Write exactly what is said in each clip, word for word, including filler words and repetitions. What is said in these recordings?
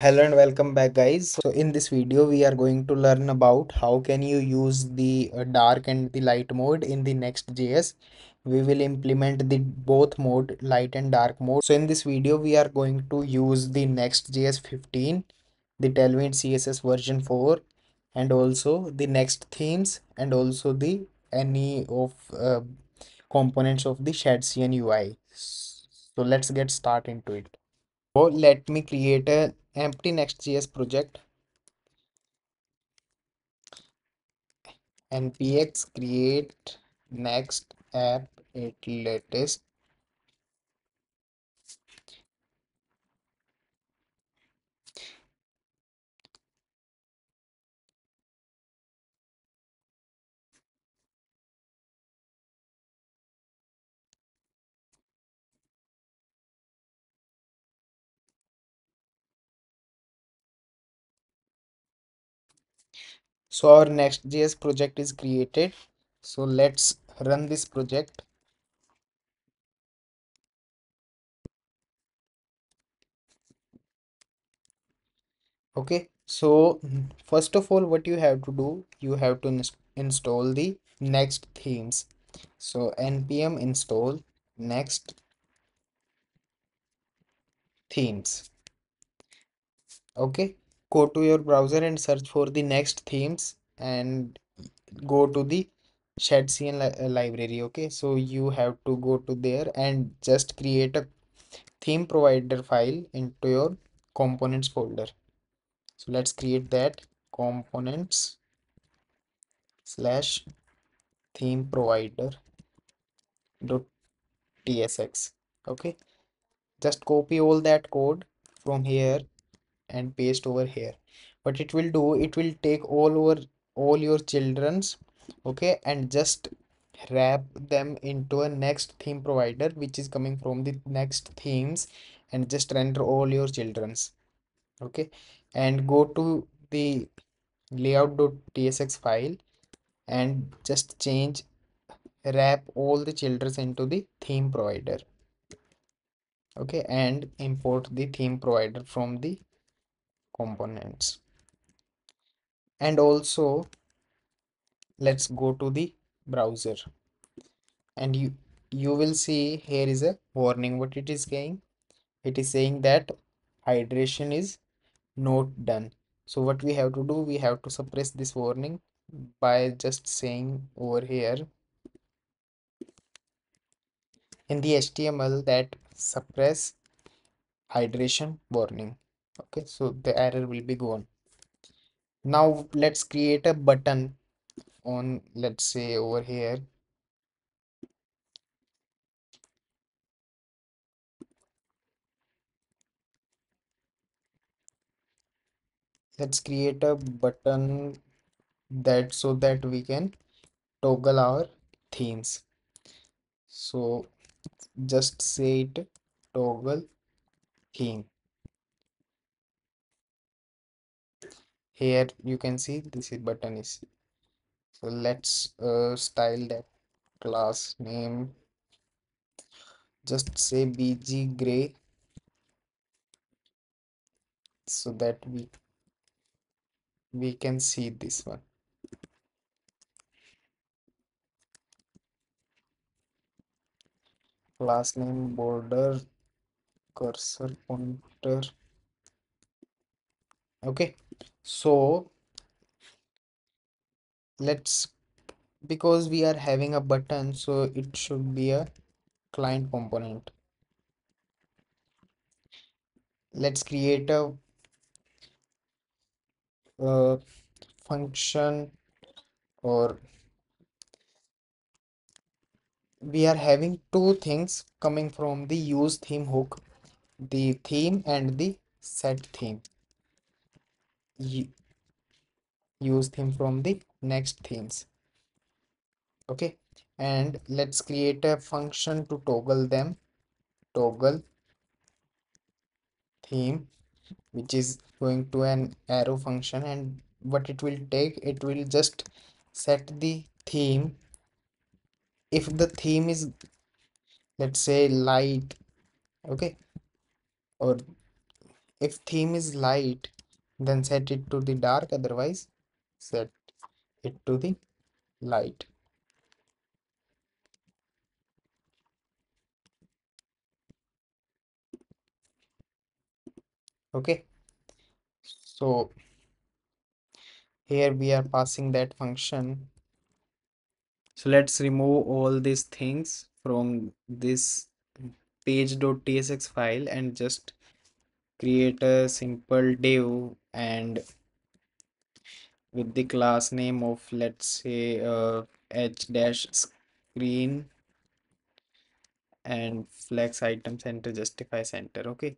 Hello and welcome back guys. So in this video we are going to learn about how can you use the dark and the light mode in the Next.js. We will implement the both mode, light and dark mode. So in this video we are going to use the Next.js fifteen, the Tailwind C S S version four, and also the next themes, and also the any of uh, components of the ShadCN U I. So let's get start into it. So let me create a empty Next.js project, npx create next app at latest. So our Next.js project is created. So let's run this project. Okay, so first of all, what you have to do, you have to inst install the next themes. So npm install next themes. Okay. Go to your browser and search for the next themes and go to the ShadCN li library. Okay, so you have to go to there and just create a theme provider file into your components folder. So let's create that, components slash theme provider dot tsx. Okay, just copy all that code from here and paste over here. What it will do, it will take all over all your children's, okay, and just wrap them into a next theme provider which is coming from the next themes, and just render all your children's. Okay, and go to the layout.tsx file and just change wrap all the children's into the theme provider. Okay, and import the theme provider from the components. And also let's go to the browser and you you will see here is a warning. What it is saying, it is saying that hydration is not done. So what we have to do, we have to suppress this warning by just saying over here in the H T M L that suppress hydration warning. Okay, so the error will be gone. Now let's create a button on, let's say over here. Let's create a button that so that we can toggle our themes. So just say it toggle theme. Here you can see this is button is. So let's uh, style that class name. Just say B G gray so that we we can see this one. Class name border cursor pointer. Okay, so let's, because we are having a button, so it should be a client component. Let's create a uh, function, or we are having two things coming from the use theme hook, the theme and the set theme. Use theme from the next themes. Okay, and let's create a function to toggle them, toggle theme, which is going to an arrow function, and what it will take, it will just set the theme. If the theme is, let's say, light, okay, or If theme is light, then set it to the dark, otherwise set it to the light. Okay, so here we are passing that function. So let's remove all these things from this page.tsx file and just create a simple div, and with the class name of, let's say, uh, h-screen and flex item center justify center. Okay,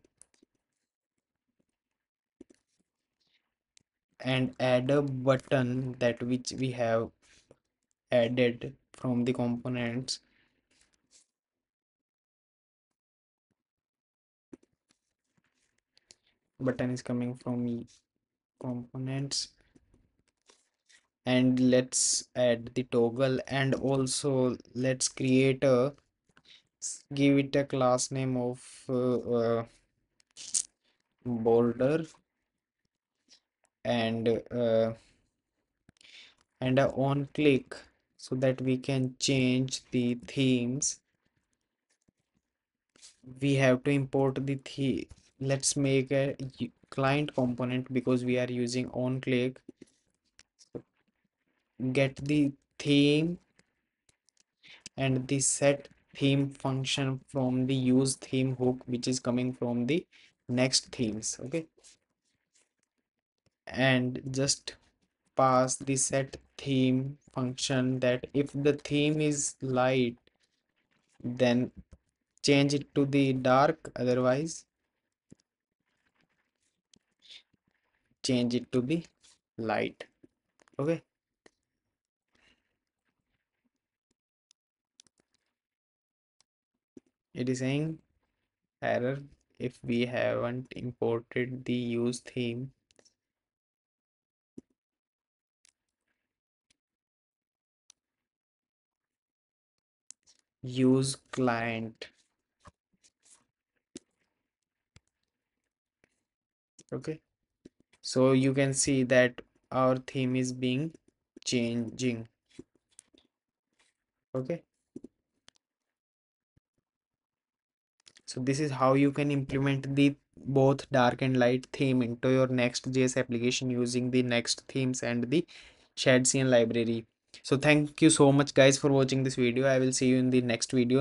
and add a button that which we have added from the components. Button is coming from components, and let's add the toggle, and also let's create a, give it a class name of uh, uh, border, and uh, and a on click, so that we can change the themes. We have to import the theme. Let's make a client component because we are using on click. Get the theme and the set theme function from the use theme hook, which is coming from the next themes. Okay, and just pass the set theme function that if the theme is light, then change it to the dark, otherwise change it to the light. Okay, it is saying error if we haven't imported the use theme. Use client. Okay, so you can see that our theme is being changing. Okay, so this is how you can implement the both dark and light theme into your Next.js application using the Next themes and the ShadCN library. So thank you so much guys for watching this video. I will see you in the next video.